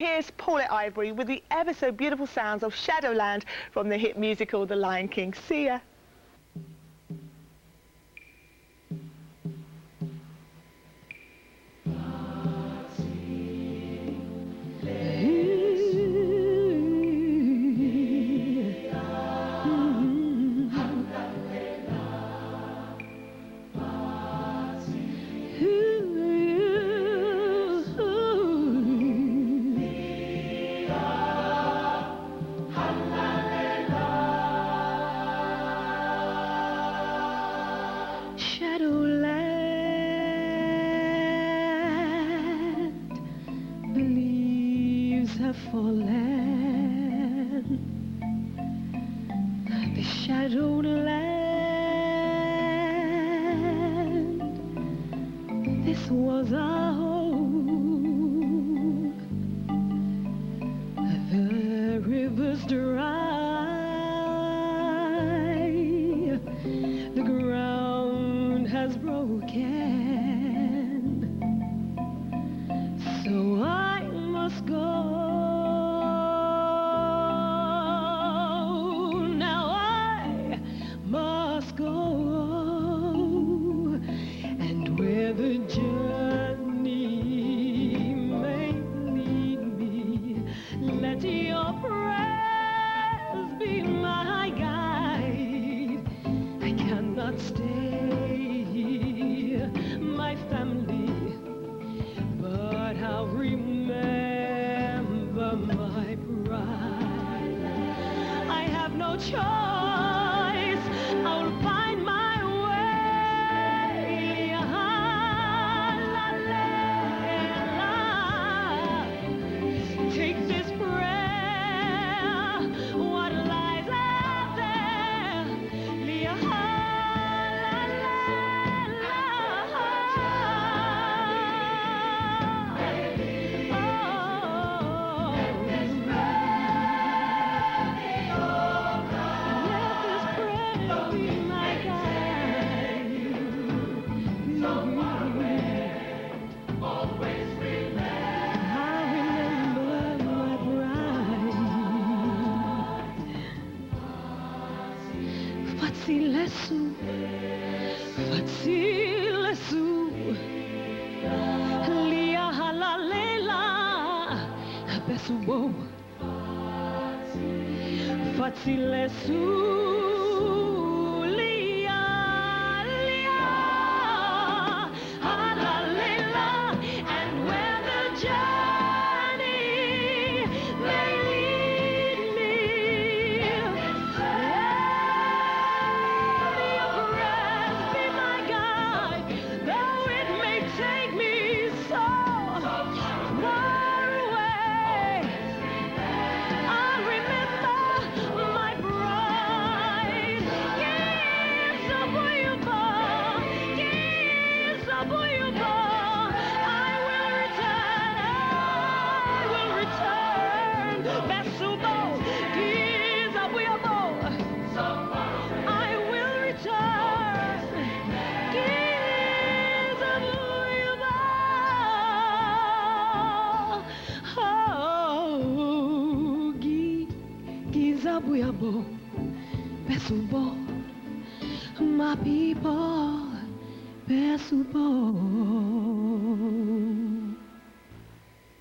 Here's Paulette Ivory with the ever so beautiful sounds of Shadowland from the hit musical The Lion King. See ya. Shadowland believes her fallen. The Shadowland, this was our home. The rivers dry, the ground has broken, so I must go. Now I must go, and where the journey may lead me, let your prayers be my guide. I cannot stay. My family, but I'll remember my pride. I have no choice, I'll find my way. La, la, la. Take this prayer, what lies out there, Leah. Facile sous Lia la lela Besuo Facile sous Lia Lia la lela. And where the journey may lead me, my people,